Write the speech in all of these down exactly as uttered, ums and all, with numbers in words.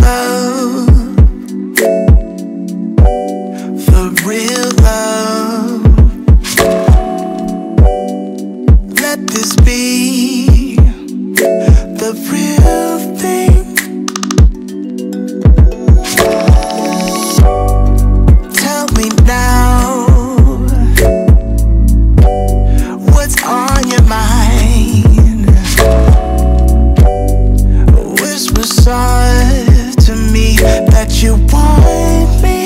love, for real love. Let this be the real thing. Tell me now, what's on your mind? Whisper soft to me that you want me.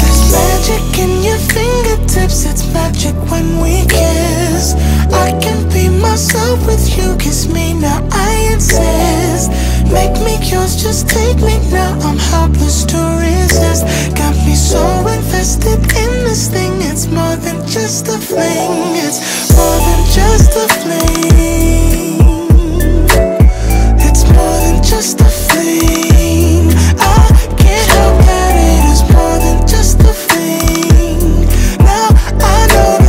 There's magic in your fingertips, it's magic when we kiss. I can be myself with you, kiss me now, I insist. Make me yours, just take me now, I'm helpless to resist. Got me so invested in this thing, it's more than just a fling, it's more than just a fling, it's more than just a fling. I can't help that it is more than just a fling. Now I know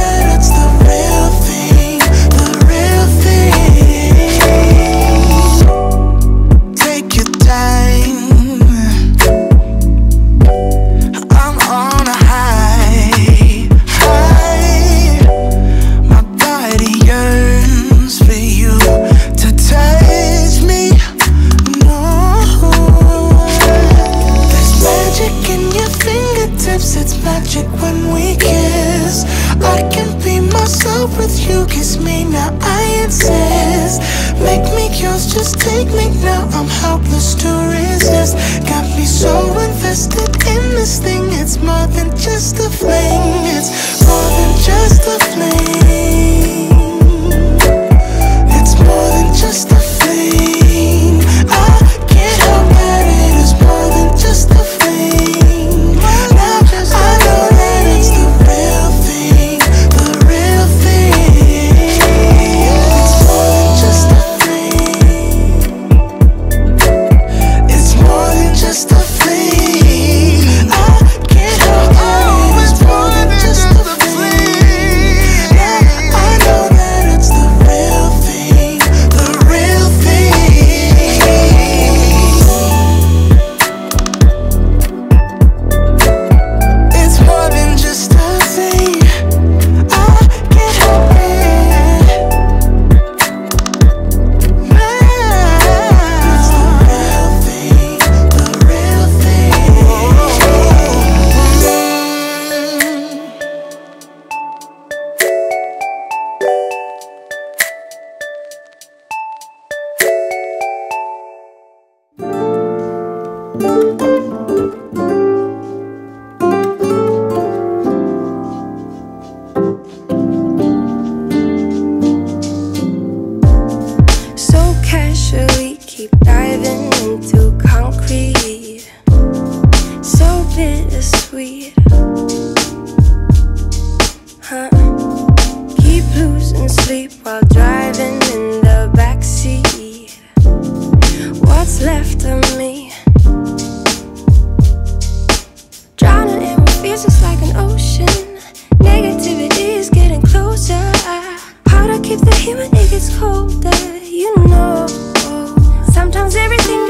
that it's the real thing, the real thing. Take your time, I'm on a high, high. My body yearns for you to touch me. No, there's magic in your fingertips, it's magic when we kiss. I can be myself with you, kiss me now, I insist. Make me yours, just take me now, I'm helpless to resist. Got me so invested in this thing, it's more than just a fling, it's more than just a fling, it's more than just a fling. I can't help that it is more than just a fling. Now I know that it's the real thing, the real thing. It's more than just a fling, it's more than just a fling. I can't help that it is more than just a fling. Now I know that it's the real thing, the real thing. It's more than just a thing. I can't help it. It's the real thing, the real thing. So casually keep diving into concrete, so bittersweet, huh? Keep losing sleep while driving in the backseat. What's left of me? Drowning in what feels just like an ocean. Negativity is getting closer. How to keep the human, it gets colder, you know. Sometimes everything